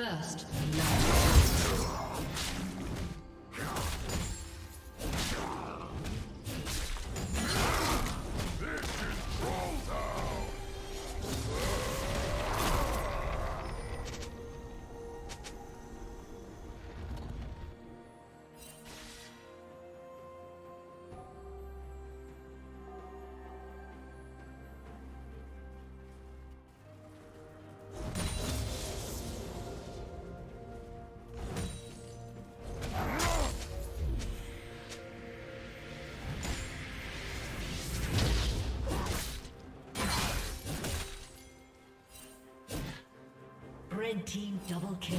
First love. Red team double kill.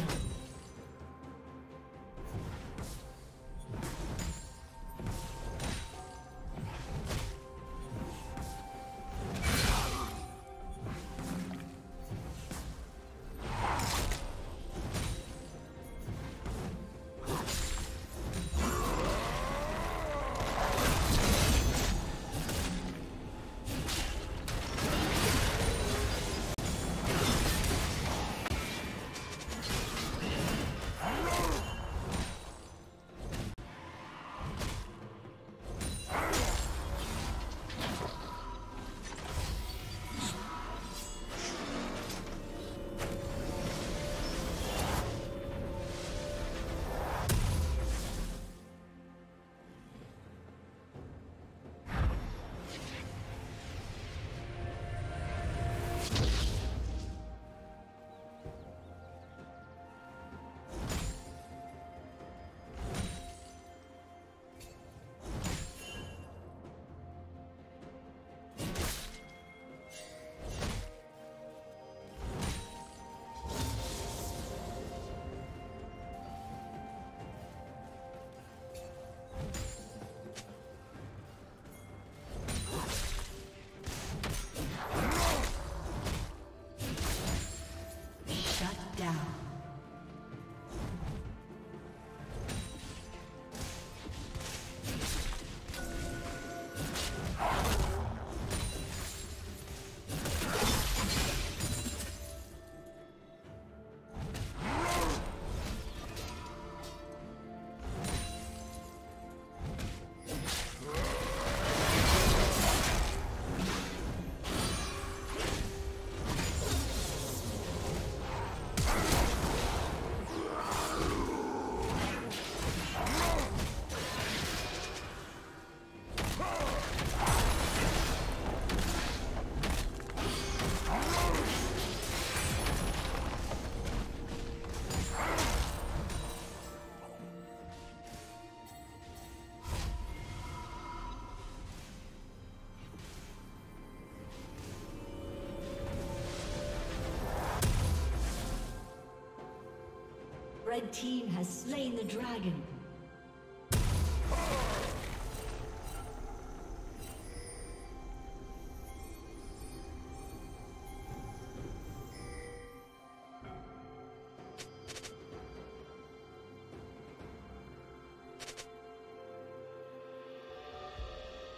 Red team has slain the dragon.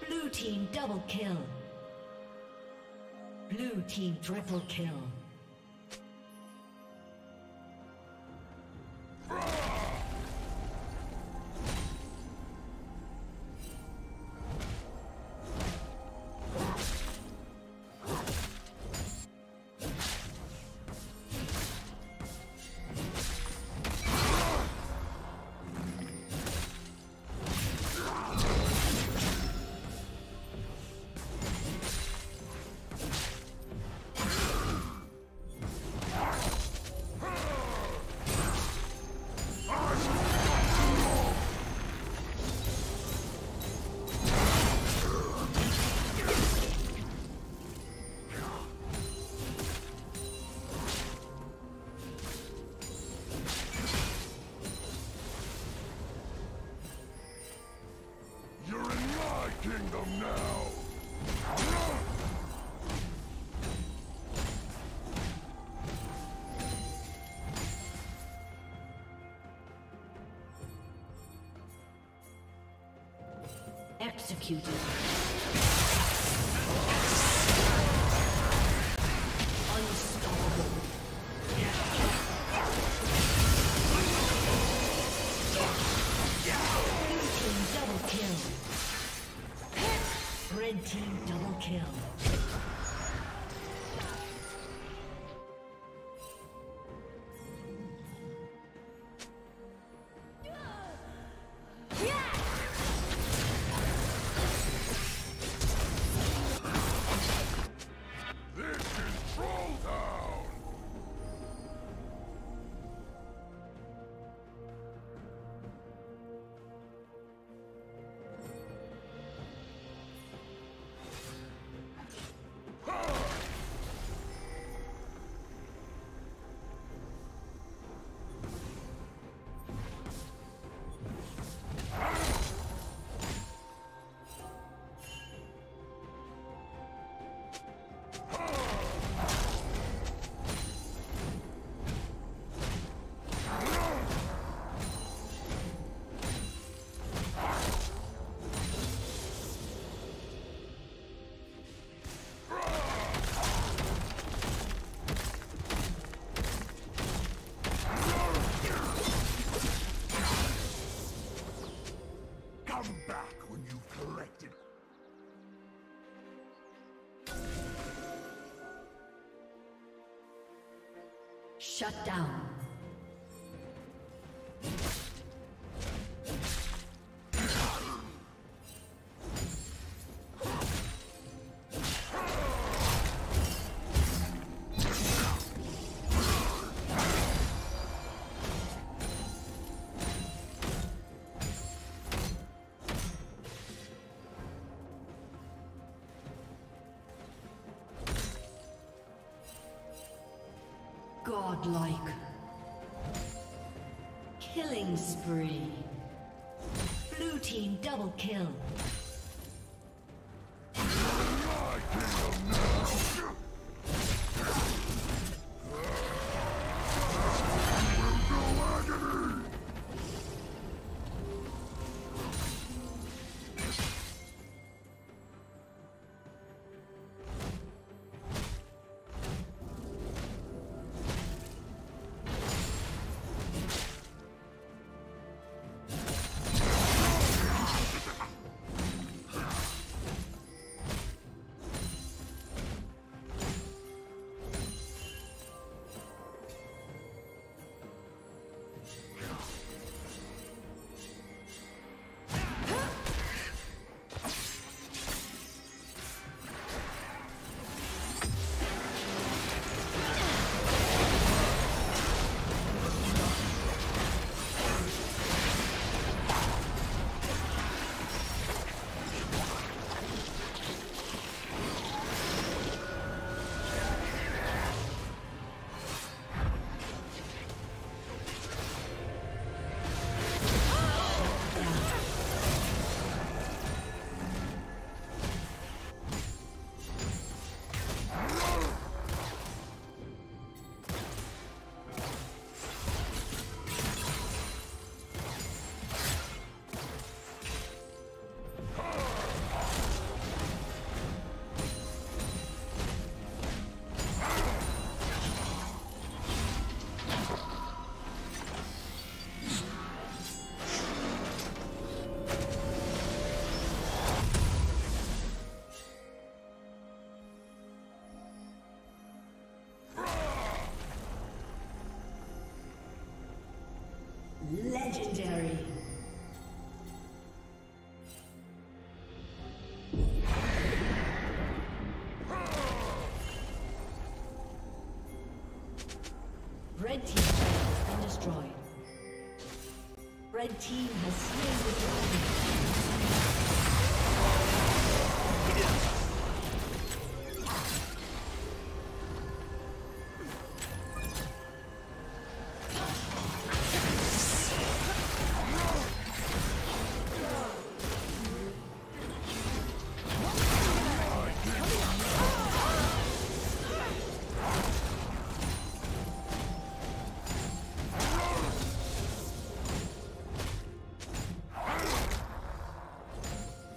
Blue team double kill. Blue team triple kill. Executed. Unstoppable. Shut down. Godlike. Killing spree. Blue team double kill. Legendary. Red team has been destroyed. Red team has slain the dragon.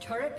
Turret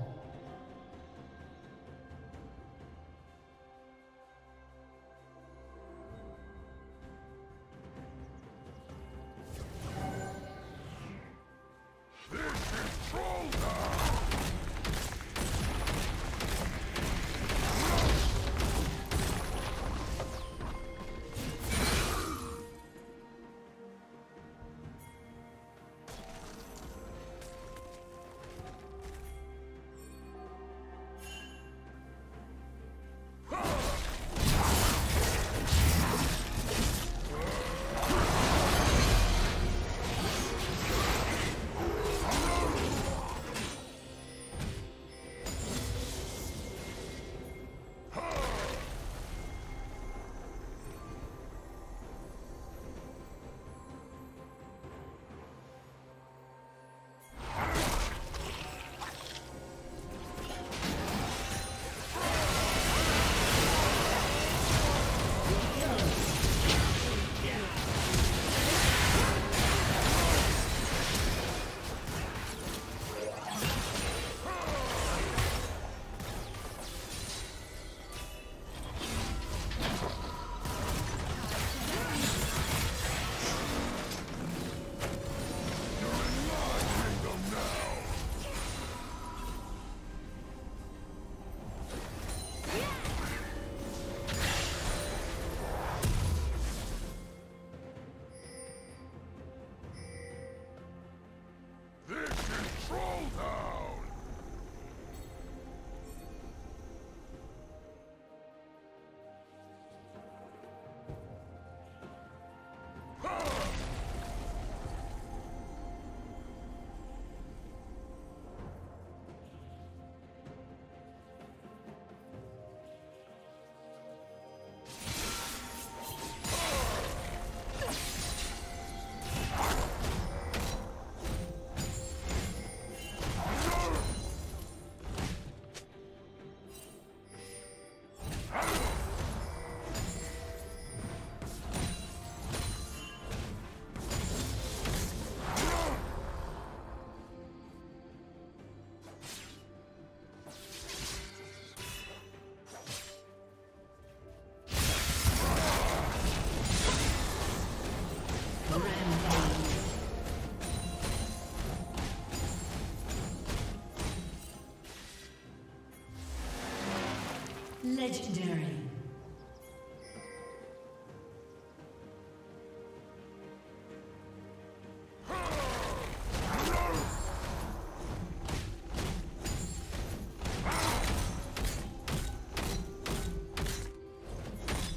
Legendary.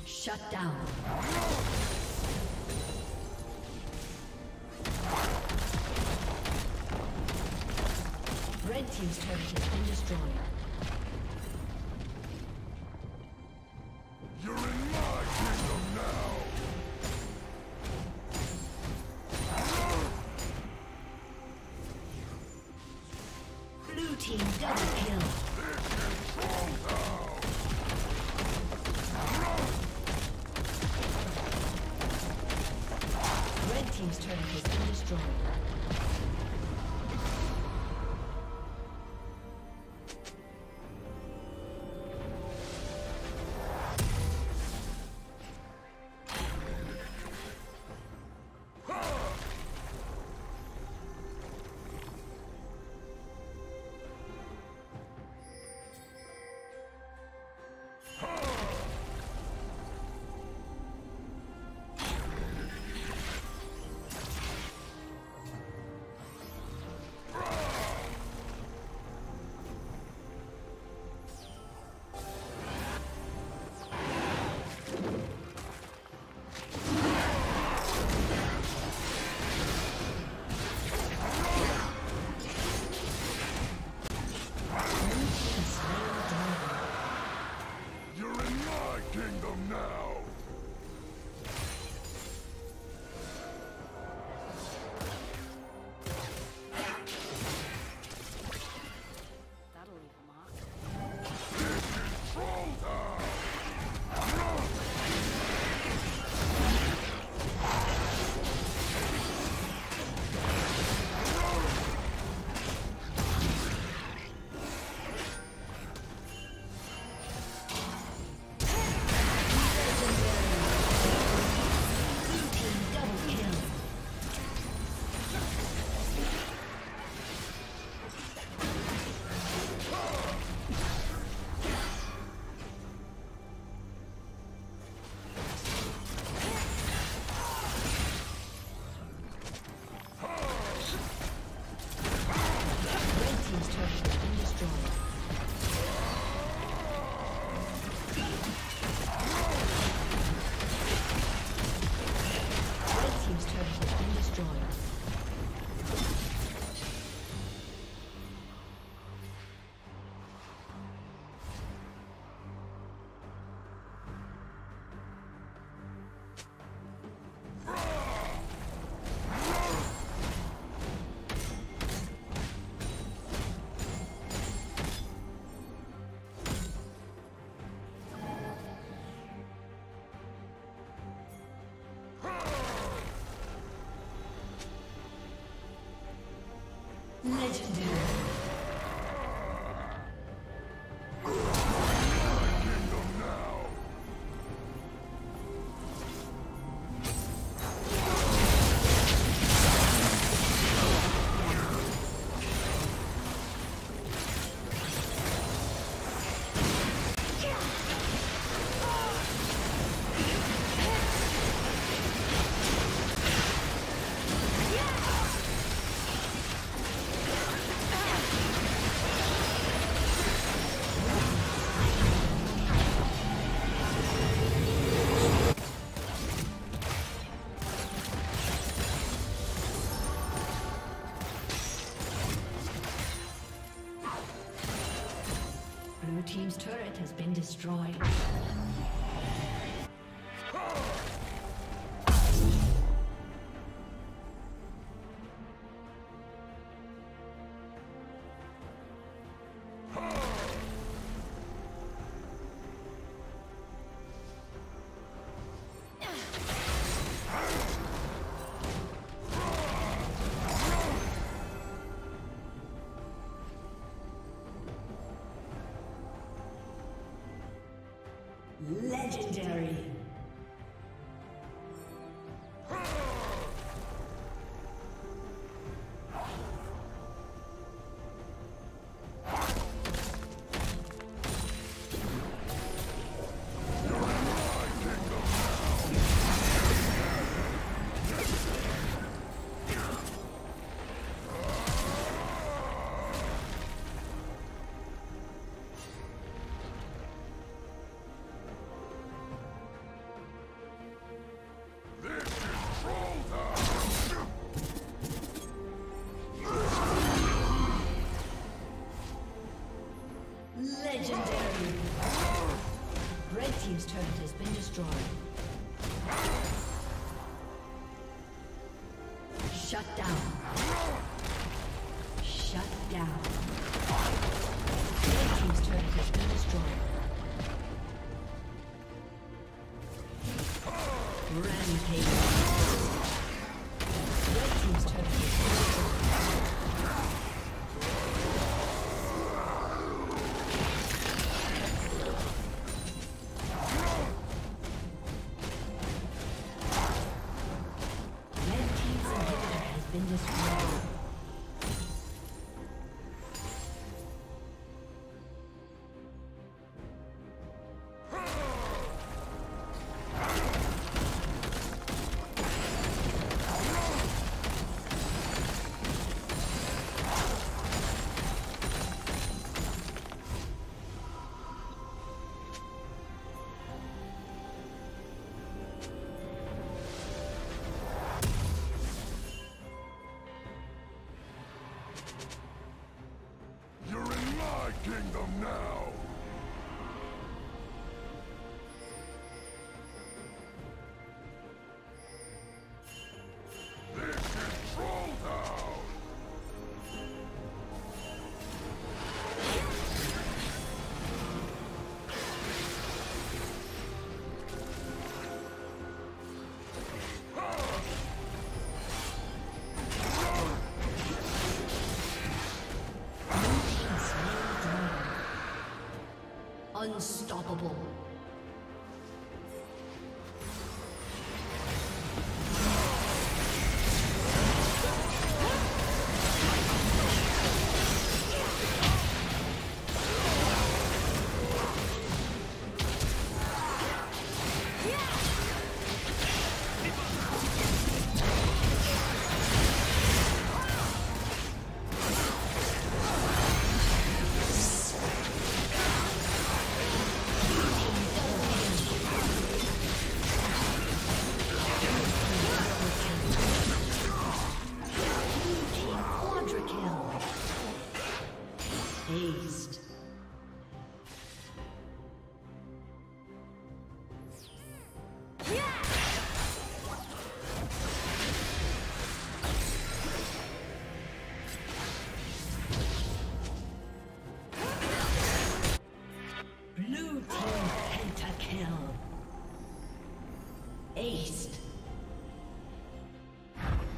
Shut down. Red team's turret has been destroyed. Legendary. Team's turret has been destroyed. has been destroyed. Shut down. Shut down. Your team's turret has been destroyed. Rampage. Unstoppable.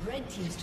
Red team's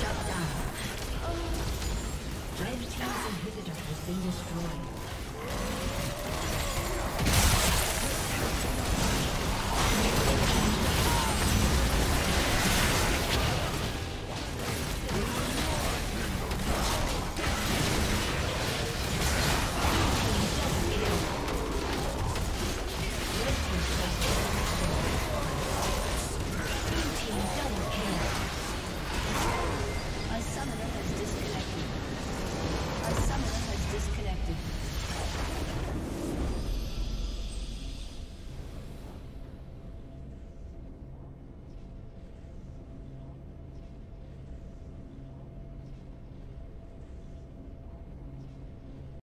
Shut down. Red team's inhibitor has been destroyed.